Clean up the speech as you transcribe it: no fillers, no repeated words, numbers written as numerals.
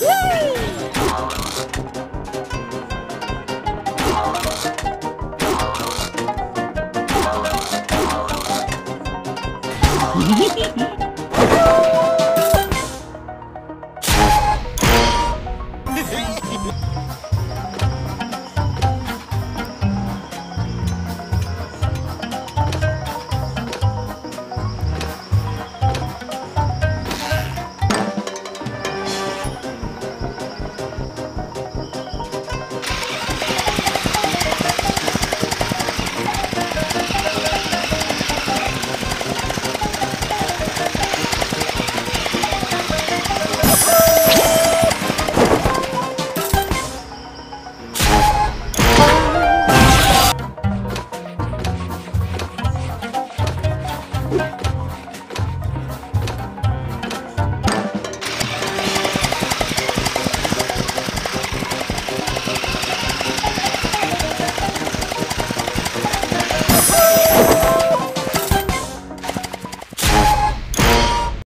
Yay!